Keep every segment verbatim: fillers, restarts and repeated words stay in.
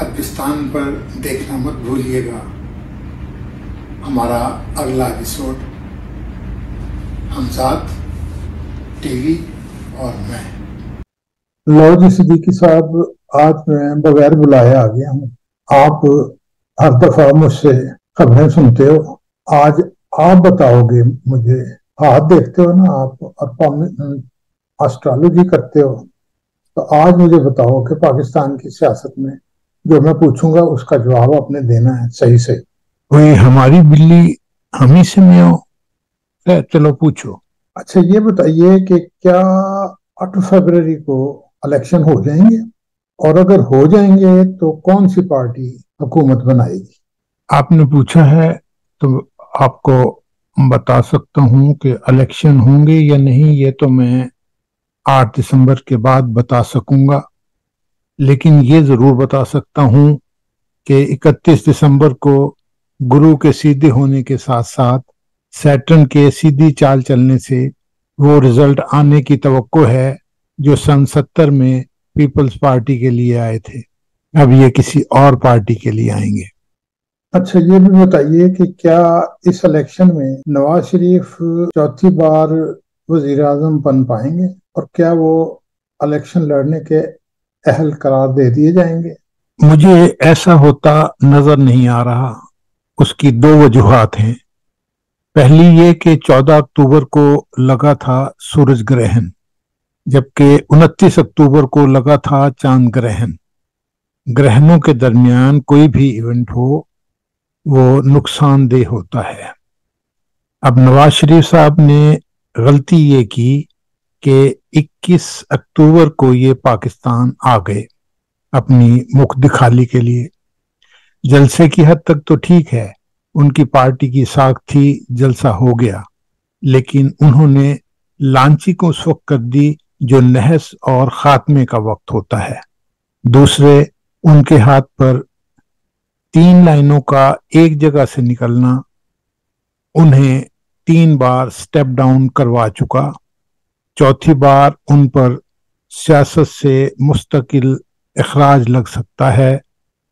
अडबिस्तान पर देखना मत भूलिएगा। हमारा अगला एपिसोड हमज़ाद, टीवी और मैं लॉजिस्टिकी सदीक साहब, आज मैं बगैर बुलाए आ गया हूँ। आप हर दफा मुझसे खबरें सुनते हो, आज आप बताओगे मुझे। हाथ देखते हो ना आप, और एस्ट्रोलॉजी करते हो, तो आज मुझे बताओ कि पाकिस्तान की सियासत में जो मैं पूछूंगा उसका जवाब आपने देना है सही से। वही हमारी बिल्ली हम ही से में हो, चलो पूछो। अच्छा ये बताइए कि क्या आठ फरवरी को इलेक्शन हो जाएंगे, और अगर हो जाएंगे तो कौन सी पार्टी हुकूमत बनाएगी? आपने पूछा है तो आपको बता सकता हूँ कि इलेक्शन होंगे या नहीं ये तो मैं आठ दिसंबर के बाद बता सकूंगा, लेकिन ये ज़रूर बता सकता हूँ कि इकतीस दिसंबर को गुरु के सीधे होने के साथ साथ सैटर्न के सीधी चाल चलने से वो रिजल्ट आने की तवक्को है जो सन सत्तर में पीपल्स पार्टी के लिए आए थे। अब ये किसी और पार्टी के लिए आएंगे। अच्छा ये भी बताइए कि क्या इस इलेक्शन में नवाज शरीफ चौथी बार वजीराज़म बन पाएंगे, और क्या वो इलेक्शन लड़ने के अहल करार दे दिए जाएंगे? मुझे ऐसा होता नजर नहीं आ रहा। उसकी दो वजूहात हैं। पहली ये कि चौदह अक्टूबर को लगा था सूरज ग्रहण, जबकि उनतीस अक्टूबर को लगा था चांद ग्रहण। ग्रहणों के दरमियान कोई भी इवेंट हो वो नुकसानदेह होता है। अब नवाज शरीफ साहब ने गलती ये की कि इक्कीस अक्टूबर को ये पाकिस्तान आ गए अपनी मुख दिखाली के लिए। जलसे की हद तक तो ठीक है, उनकी पार्टी की साख थी, जलसा हो गया, लेकिन उन्होंने लांची को उस वक्त कर दी जो नहस और खात्मे का वक्त होता है। दूसरे, उनके हाथ पर तीन लाइनों का एक जगह से निकलना, उन्हें तीन बार स्टेप डाउन करवा चुका, चौथी बार उन पर सियासत से मुस्तकिल इखराज लग सकता है,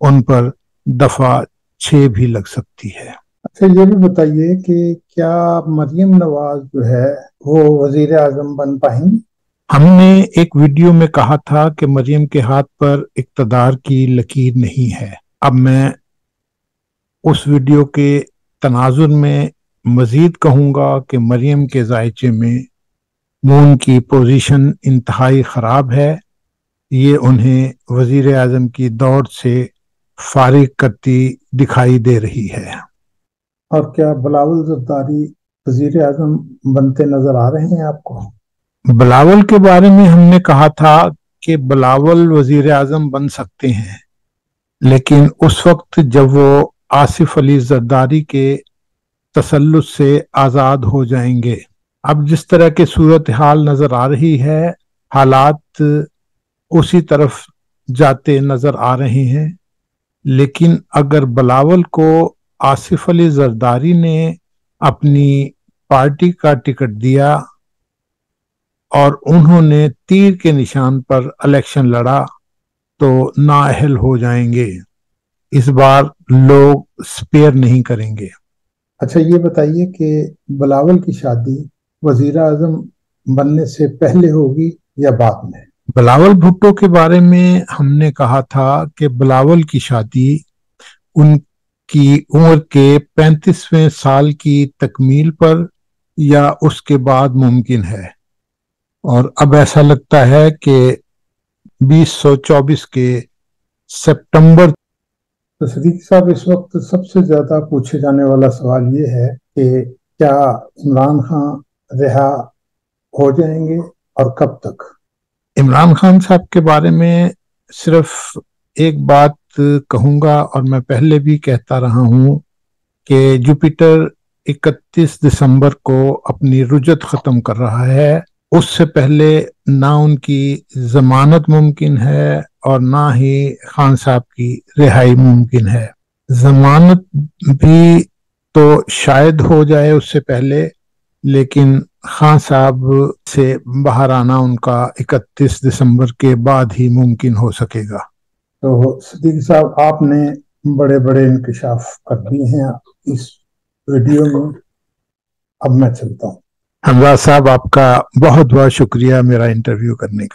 उन पर दफा छः भी लग सकती है। अच्छा ये भी बताइए कि क्या मरियम नवाज जो है वो वजीर आजम बन पाएंगी? हमने एक वीडियो में कहा था कि मरियम के हाथ पर इक्तदार की लकीर नहीं है। अब मैं उस वीडियो के तनाजुर में मजीद कहूँगा कि मरियम के जायचे में मून की पोजीशन इंतहाई ख़राब है। ये उन्हें वजीर आज़म की दौड़ से फारिग करती दिखाई दे रही है। और क्या बिलावल जरदारी वजीर आज़म बनते नज़र आ रहे हैं आपको? बिलावल के बारे में हमने कहा था कि बिलावल वजीर आज़म बन सकते हैं, लेकिन उस वक्त जब वो आसिफ़ अली जरदारी के तसल्लुत से आज़ाद हो जाएंगे। अब जिस तरह की सूरत हाल नज़र आ रही है, हालात उसी तरफ जाते नज़र आ रहे हैं, लेकिन अगर बिलावल को आसिफ अली जरदारी ने अपनी पार्टी का टिकट दिया और उन्होंने तीर के निशान पर इलेक्शन लड़ा तो नाअहल हो जाएंगे। इस बार लोग स्पेयर नहीं करेंगे। अच्छा ये बताइए कि बिलावल की शादी वजीर आज़म बनने से पहले होगी या बाद में? बिलावल भुट्टो के बारे में हमने कहा था कि बिलावल की शादी उनकी उम्र के पैंतीसवें साल की तकमील पर या उसके बाद मुमकिन है, और अब ऐसा लगता है कि बीस सौ चौबीस के सितंबर। तो सदीक साहब, इस वक्त सबसे ज़्यादा पूछे जाने वाला सवाल ये है कि क्या इमरान खान रिहा हो जाएंगे और कब तक? इमरान खान साहब के बारे में सिर्फ एक बात कहूँगा, और मैं पहले भी कहता रहा हूँ कि जुपिटर इकतीस दिसंबर को अपनी रुजत ख़त्म कर रहा है। उससे पहले ना उनकी ज़मानत मुमकिन है और ना ही खान साहब की रिहाई मुमकिन है। ज़मानत भी तो शायद हो जाए उससे पहले, लेकिन खान साहब से बाहर आना उनका इकतीस दिसंबर के बाद ही मुमकिन हो सकेगा। तो सदीक साहब, आपने बड़े बड़े इंकशाफ कर दिए हैं इस वीडियो में। अब मैं चलता हूँ। हमज़ाद साहब, आपका बहुत बहुत शुक्रिया मेरा इंटरव्यू करने का।